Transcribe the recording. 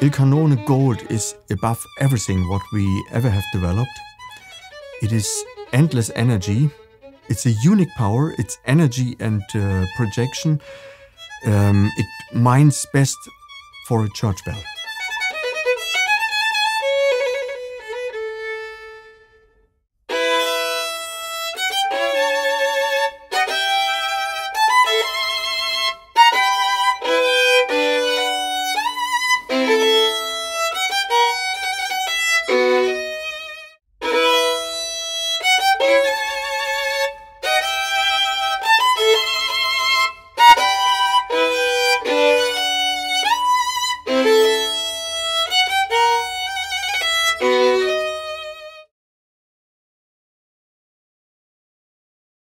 Il Cannone Gold is above everything what we ever have developed. It is endless energy. It's a unique power. It's energy and projection. It mines best for a church bell.